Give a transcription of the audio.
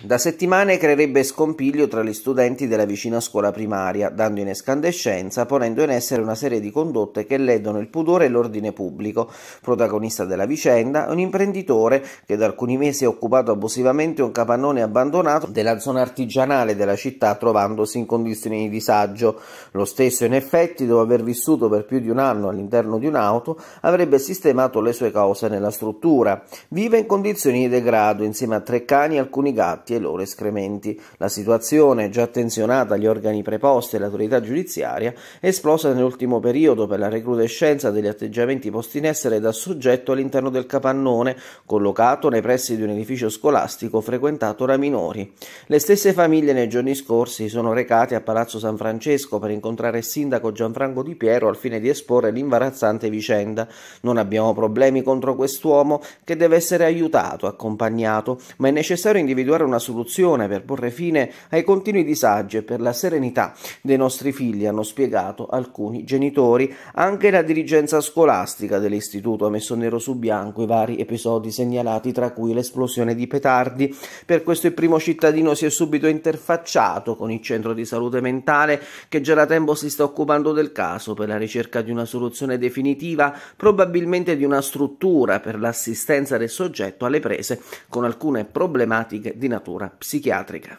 Da settimane creerebbe scompiglio tra gli studenti della vicina scuola primaria, dando in escandescenza, ponendo in essere una serie di condotte che ledono il pudore e l'ordine pubblico. Protagonista della vicenda, un imprenditore che da alcuni mesi ha occupato abusivamente un capannone abbandonato della zona artigianale della città, trovandosi in condizioni di disagio. Lo stesso, in effetti, dopo aver vissuto per più di un anno all'interno di un'auto, avrebbe sistemato le sue cose nella struttura. Vive in condizioni di degrado, insieme a 3 cani e alcuni gatti e loro escrementi. La situazione, già attenzionata agli organi preposti e l'autorità giudiziaria, è esplosa nell'ultimo periodo per la recrudescenza degli atteggiamenti posti in essere dal soggetto all'interno del capannone, collocato nei pressi di un edificio scolastico frequentato da minori. Le stesse famiglie nei giorni scorsi sono recate a Palazzo San Francesco per incontrare il sindaco Gianfranco Di Piero al fine di esporre l'imbarazzante vicenda. Non abbiamo problemi contro quest'uomo, che deve essere aiutato, accompagnato, ma è necessario individuare una soluzione per porre fine ai continui disagi e per la serenità dei nostri figli, hanno spiegato alcuni genitori. Anche la dirigenza scolastica dell'istituto ha messo nero su bianco i vari episodi segnalati, tra cui l'esplosione di petardi. Per questo il primo cittadino si è subito interfacciato con il centro di salute mentale, che già da tempo si sta occupando del caso per la ricerca di una soluzione definitiva, probabilmente di una struttura per l'assistenza del soggetto alle prese con alcune problematiche di natura psichiatrica.